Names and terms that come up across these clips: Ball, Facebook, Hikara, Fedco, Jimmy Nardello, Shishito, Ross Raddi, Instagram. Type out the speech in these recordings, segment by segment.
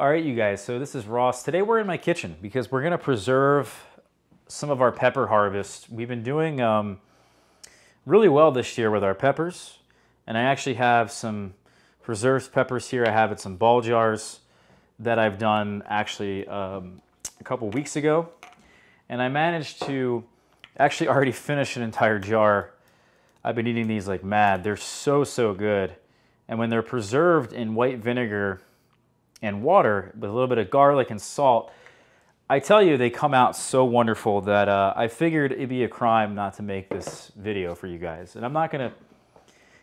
All right, you guys, so this is Ross. Today we're in my kitchen because we're gonna preserve some of our pepper harvest. We've been doing really well this year with our peppers, and I actually have some preserved peppers here. I have it in some Ball jars that I've done actually a couple weeks ago, and I managed to actually already finish an entire jar. I've been eating these like mad. They're so good. And when they're preserved in white vinegar and water with a little bit of garlic and salt, I tell you, they come out so wonderful that I figured it'd be a crime not to make this video for you guys. And I'm not gonna,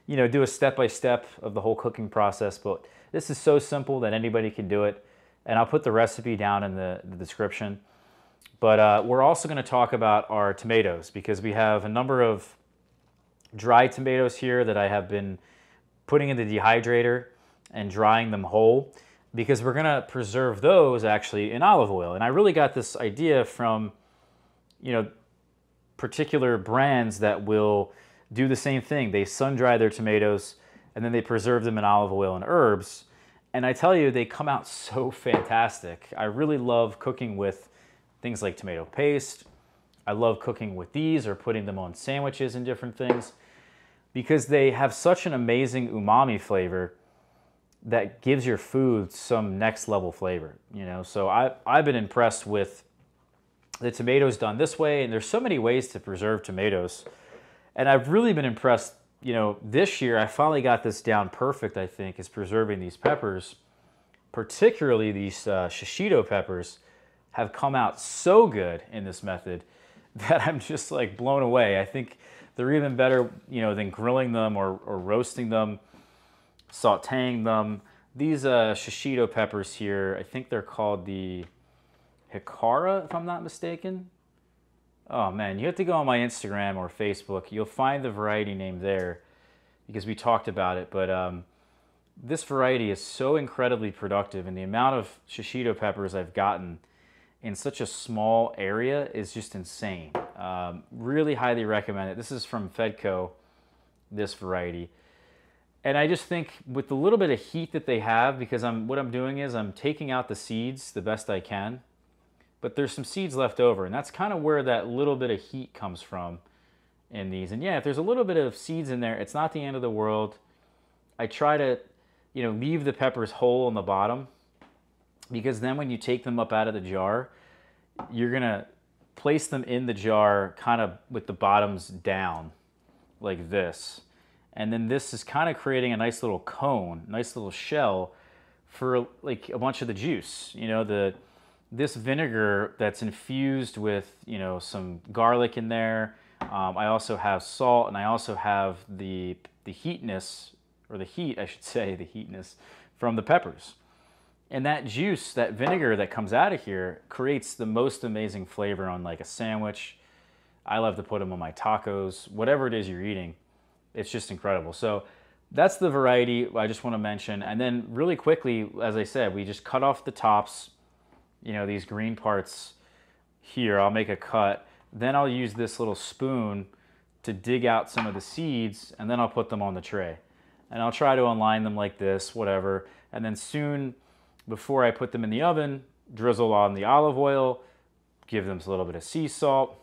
you know, do a step-by-step of the whole cooking process, but this is so simple that anybody can do it. And I'll put the recipe down in the description. But we're also gonna talk about our tomatoes because we have a number of dry tomatoes here that I have been putting in the dehydrator and drying them whole, because we're gonna preserve those actually in olive oil. And I really got this idea from, you know, particular brands that will do the same thing. They sun dry their tomatoes and then they preserve them in olive oil and herbs. And I tell you, they come out so fantastic. I really love cooking with things like tomato paste. I love cooking with these or putting them on sandwiches and different things because they have such an amazing umami flavor that gives your food some next level flavor, you know? So I've been impressed with the tomatoes done this way, and there's so many ways to preserve tomatoes. And I've really been impressed, you know, this year I finally got this down perfect, I think, is preserving these peppers, particularly these shishito peppers have come out so good in this method that I'm just like blown away. I think they're even better, you know, than grilling them or roasting them, sauteing them. These shishito peppers here, I think they're called the Hikara, if I'm not mistaken. Oh man, you have to go on my Instagram or Facebook. You'll find the variety name there because we talked about it. But this variety is so incredibly productive, and the amount of shishito peppers I've gotten in such a small area is just insane. Really highly recommend it. This is from Fedco, this variety. And I just think with the little bit of heat that they have, because what I'm doing is I'm taking out the seeds the best I can, but there's some seeds left over, and that's kind of where that little bit of heat comes from in these. And yeah, if there's a little bit of seeds in there, it's not the end of the world. I try to, you know, leave the peppers whole on the bottom, because then when you take them up out of the jar, you're gonna place them in the jar kind of with the bottoms down like this. And then this is kind of creating a nice little cone, nice little shell for like a bunch of the juice. You know, this vinegar that's infused with, you know, some garlic in there. I also have salt, and I also have the heatness, or the heat, I should say, the heatness from the peppers. And that juice, that vinegar that comes out of here creates the most amazing flavor on like a sandwich. I love to put them on my tacos, whatever it is you're eating. It's just incredible. So that's the variety I just want to mention. And then really quickly, as I said, we just cut off the tops, you know, these green parts here. I'll make a cut. Then I'll use this little spoon to dig out some of the seeds, and then I'll put them on the tray. And I'll try to align them like this, whatever. And then soon, before I put them in the oven, drizzle on the olive oil, give them a little bit of sea salt,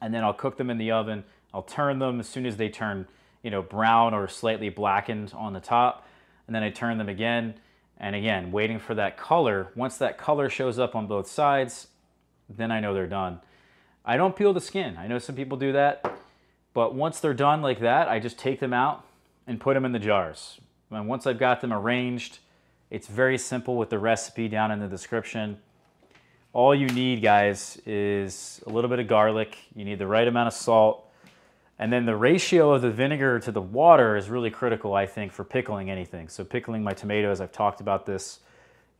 and then I'll cook them in the oven. I'll turn them as soon as they turn, you know, brown or slightly blackened on the top, and then I turn them again and again, waiting for that color. Once that color shows up on both sides, then I know they're done. I don't peel the skin. I know some people do that, but once they're done like that, I just take them out and put them in the jars. And once I've got them arranged, it's very simple with the recipe down in the description. All you need, guys, is a little bit of garlic. You need the right amount of salt. And then the ratio of the vinegar to the water is really critical, I think, for pickling anything. So pickling my tomatoes, I've talked about this.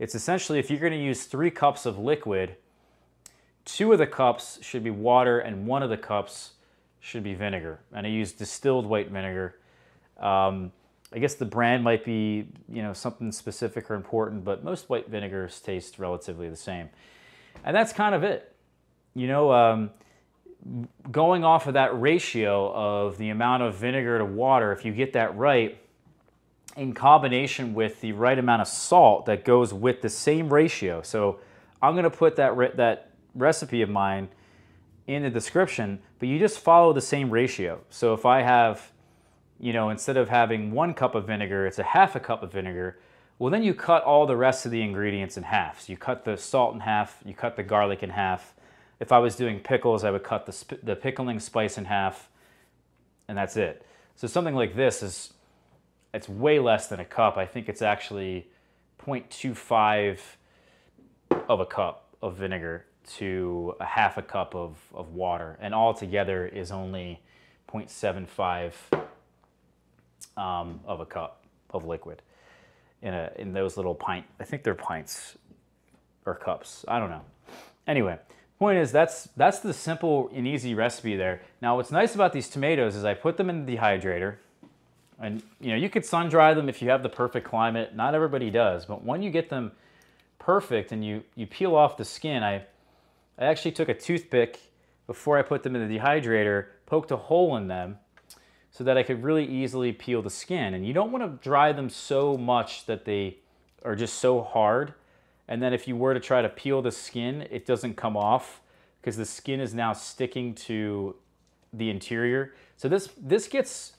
It's essentially, if you're going to use 3 cups of liquid, 2 of the cups should be water and 1 of the cups should be vinegar. And I use distilled white vinegar. I guess the brand might be, you know, something specific or important, but most white vinegars taste relatively the same. And that's kind of it, you know. Going off of that ratio of the amount of vinegar to water, if you get that right, in combination with the right amount of salt that goes with the same ratio. So I'm gonna put that recipe of mine in the description, but you just follow the same ratio. So if I have, you know, instead of having 1 cup of vinegar, it's 1/2 cup of vinegar, well then you cut all the rest of the ingredients in half. So you cut the salt in half, you cut the garlic in half. If I was doing pickles, I would cut the pickling spice in half, and that's it. So something like this is, it's way less than 1 cup. I think it's actually 0.25 of 1 cup of vinegar to 1/2 cup of water, and all together is only 0.75 of 1 cup of liquid in those little pint. I think they're pints or cups. I don't know. Anyway, point is that's the simple and easy recipe there. Now, what's nice about these tomatoes is I put them in the dehydrator, and you know, you could sun dry them if you have the perfect climate. Not everybody does, but when you get them perfect and you peel off the skin, I actually took a toothpick before I put them in the dehydrator, poked a hole in them so that I could really easily peel the skin. And you don't want to dry them so much that they are just so hard. And then if you were to try to peel the skin, it doesn't come off because the skin is now sticking to the interior. So this gets,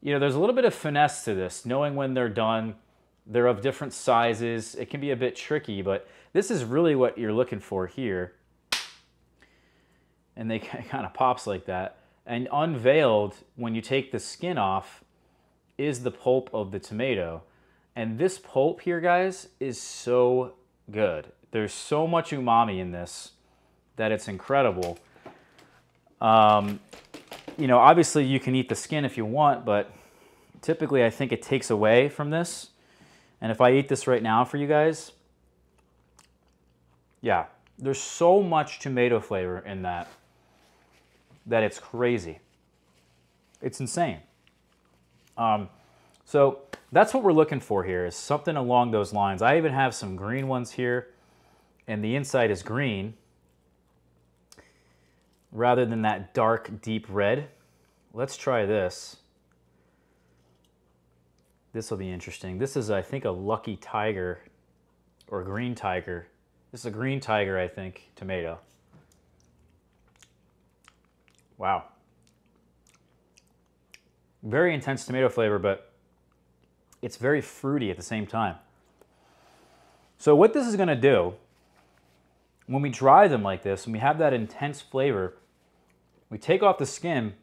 you know, there's a little bit of finesse to this, knowing when they're done. They're of different sizes. It can be a bit tricky, but this is really what you're looking for here. And they kind of pops like that. And unveiled, when you take the skin off, is the pulp of the tomato. And this pulp here, guys, is so good. There's so much umami in this that it's incredible. You know, obviously you can eat the skin if you want, but typically I think it takes away from this. And if I eat this right now for you guys, yeah, there's so much tomato flavor in that it's crazy. It's insane. So that's what we're looking for here, is something along those lines. I even have some green ones here, and the inside is green rather than that dark, deep red. Let's try this. This will be interesting. This is, I think, a lucky tiger or green tiger. This is a green tiger, I think, tomato. Wow. Very intense tomato flavor, but it's very fruity at the same time. So what this is going to do, when we dry them like this, and we have that intense flavor, we take off the skin.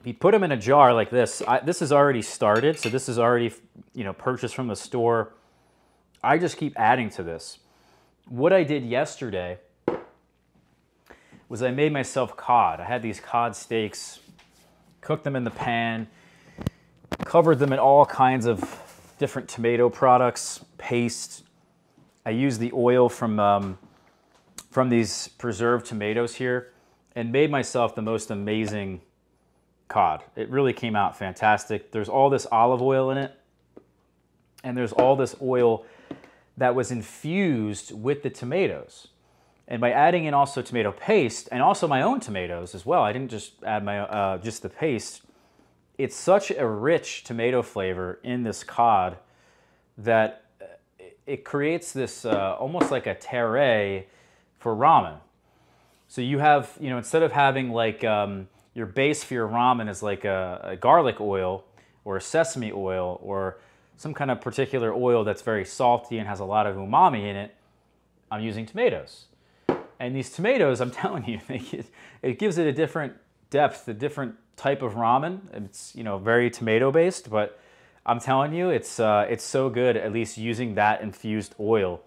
If you put them in a jar like this, this is already started, so this is already, you know, purchased from the store. I just keep adding to this. What I did yesterday was I made myself cod. I had these cod steaks, cooked them in the pan, covered them in all kinds of different tomato products, paste. I used the oil from these preserved tomatoes here, and made myself the most amazing cod. It really came out fantastic. There's all this olive oil in it, and there's all this oil that was infused with the tomatoes. And by adding in also tomato paste and also my own tomatoes as well, I didn't just add my just the paste. It's such a rich tomato flavor in this cod that it creates this almost like a teriyaki for ramen. So you have, you know, instead of having like your base for your ramen is like a garlic oil or a sesame oil or some kind of particular oil that's very salty and has a lot of umami in it, I'm using tomatoes. And these tomatoes, I'm telling you, it gives it a different depth, a different type of ramen. It's, you know, very tomato-based, but I'm telling you, it's so good, at least using that infused oil.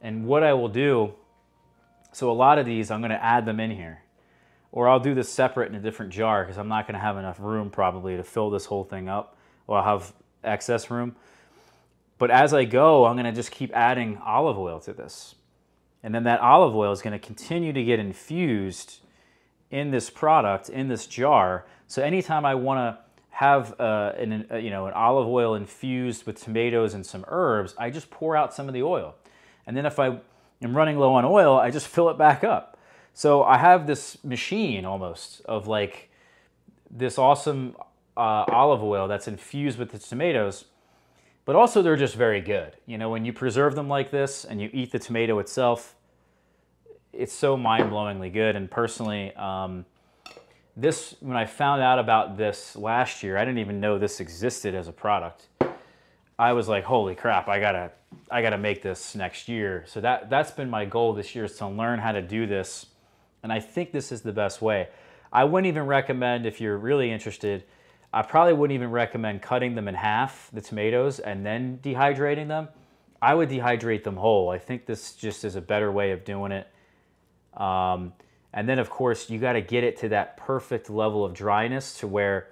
And what I will do, so a lot of these, I'm gonna add them in here. Or I'll do this separate in a different jar because I'm not going to have enough room probably to fill this whole thing up, or I'll have excess room. But as I go, I'm going to just keep adding olive oil to this. And then that olive oil is going to continue to get infused in this product, in this jar. So anytime I want to have an olive oil infused with tomatoes and some herbs, I just pour out some of the oil. And then if I am running low on oil, I just fill it back up. So I have this machine almost of like this awesome olive oil that's infused with the tomatoes, but also they're just very good. You know, when you preserve them like this and you eat the tomato itself, it's so mind-blowingly good. And personally, this, when I found out about this last year, I didn't even know this existed as a product. I was like, holy crap, I gotta make this next year. So that's been my goal this year, is to learn how to do this. And I think this is the best way. I wouldn't even recommend, if you're really interested, I probably wouldn't even recommend cutting them in half, the tomatoes, and then dehydrating them. I would dehydrate them whole. I think this just is a better way of doing it. And then, of course, you got to get it to that perfect level of dryness to where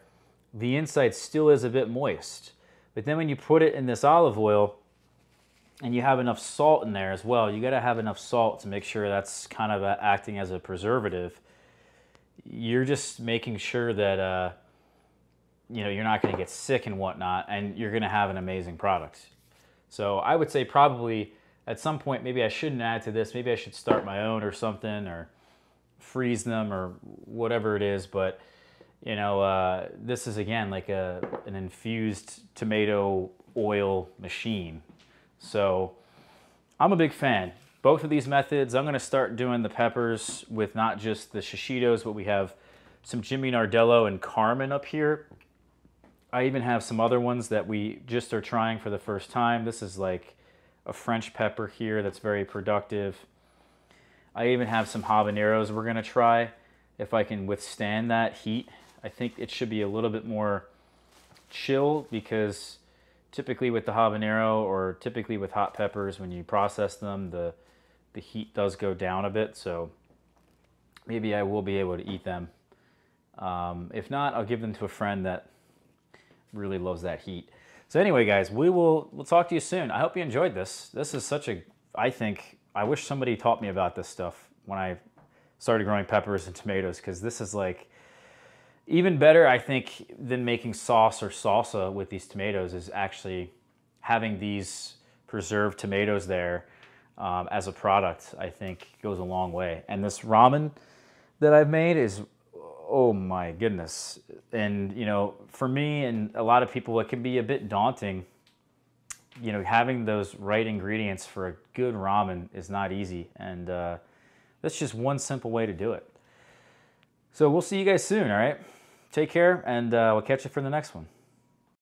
the inside still is a bit moist. But then when you put it in this olive oil and you have enough salt in there as well, you got to have enough salt to make sure that's kind of acting as a preservative. You're just making sure that, you know, you're not going to get sick and whatnot, and you're going to have an amazing product. So I would say probably at some point, maybe I shouldn't add to this. Maybe I should start my own or something, or freeze them or whatever it is. But, you know, this is, again, like an infused tomato oil machine. So I'm a big fan. Both of these methods. I'm going to start doing the peppers with not just the Shishitos, but we have some Jimmy Nardello and Carmen up here. I even have some other ones that we just are trying for the first time. This is like a French pepper here that's very productive. I even have some habaneros we're going to try, if I can withstand that heat. I think it should be a little bit more chill, because typically with the habanero, or typically with hot peppers, when you process them, the heat does go down a bit, so maybe I will be able to eat them. If not, I'll give them to a friend that really loves that heat. So anyway, guys, we'll talk to you soon. I hope you enjoyed this. This is such a, I wish somebody taught me about this stuff when I started growing peppers and tomatoes, because this is like even better, I think, than making sauce or salsa with these tomatoes, is actually having these preserved tomatoes there. As a product, I think goes a long way. And this ramen that I've made is, oh my goodness. And, you know, for me and a lot of people, it can be a bit daunting. You know, having those right ingredients for a good ramen is not easy. And that's just one simple way to do it. So we'll see you guys soon, all right? Take care, and we'll catch you for the next one.